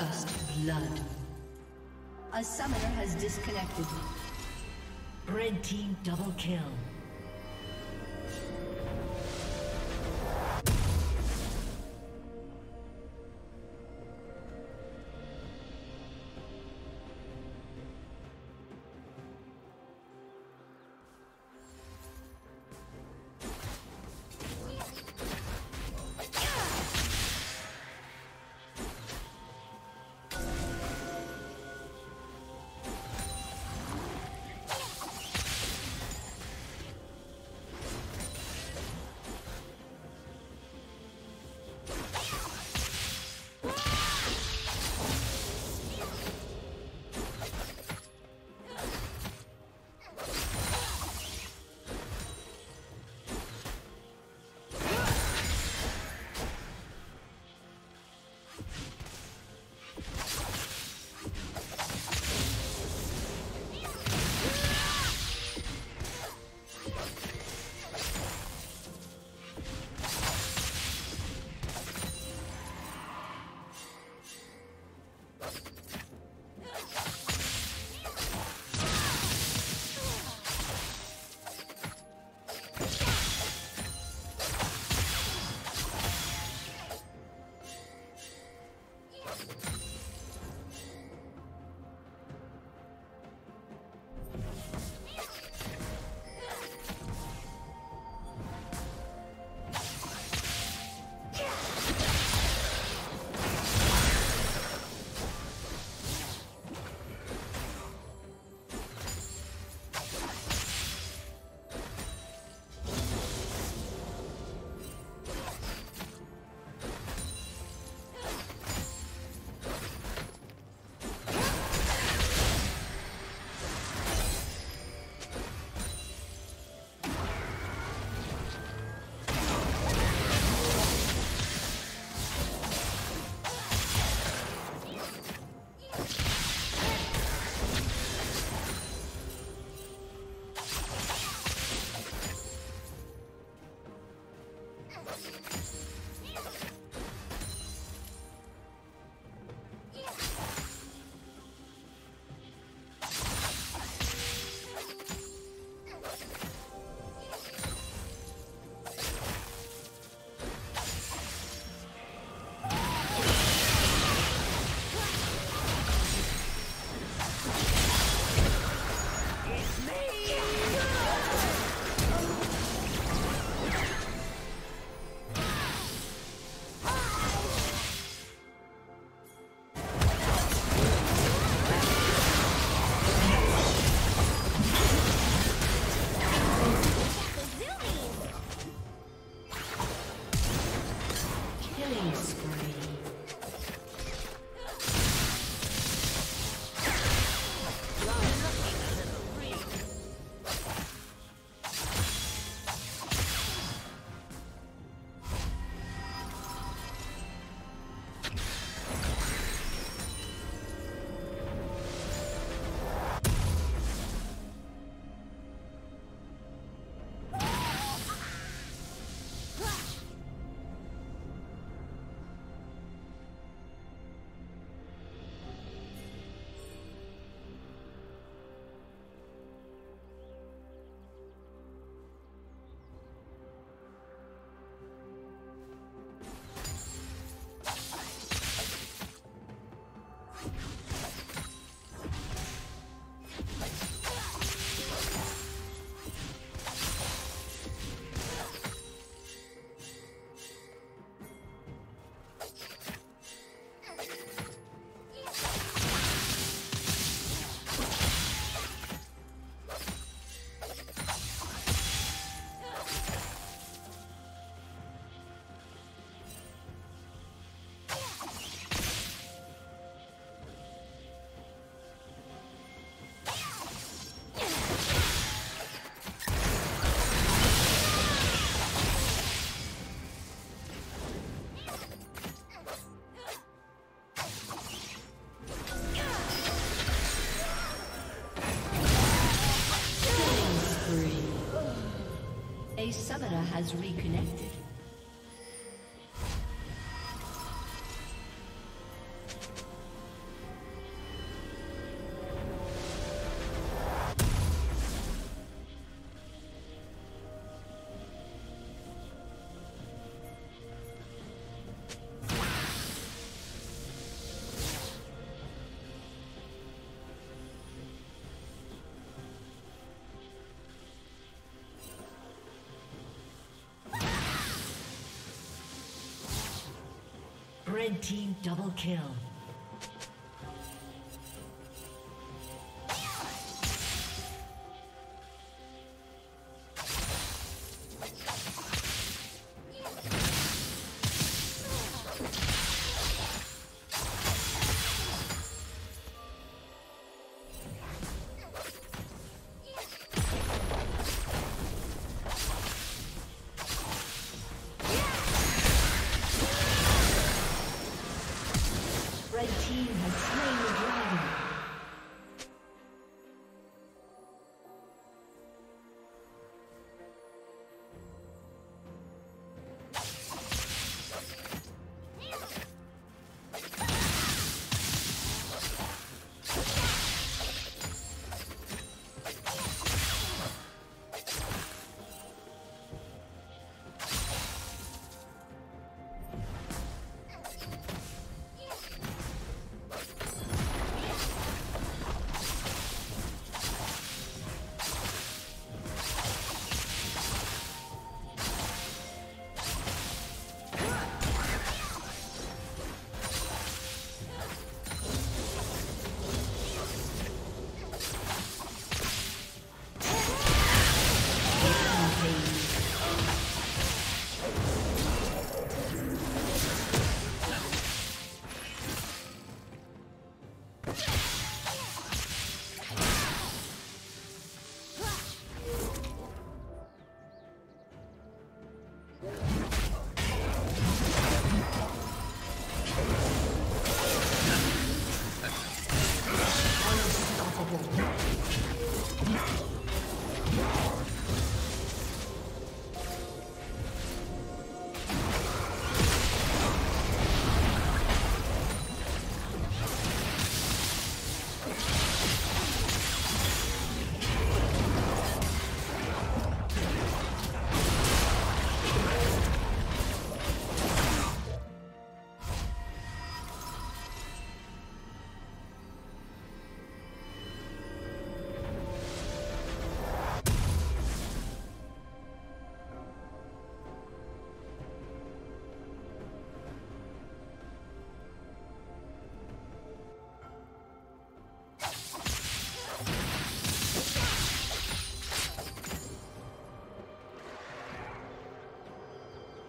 First blood. A summoner has disconnected. Red team double kill. A summoner has reconnected. Red team double kill.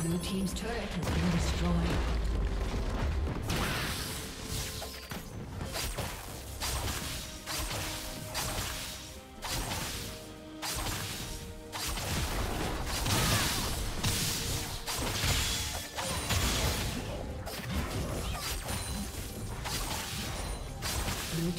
Blue team's turret has been destroyed.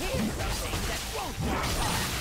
Here's something that won't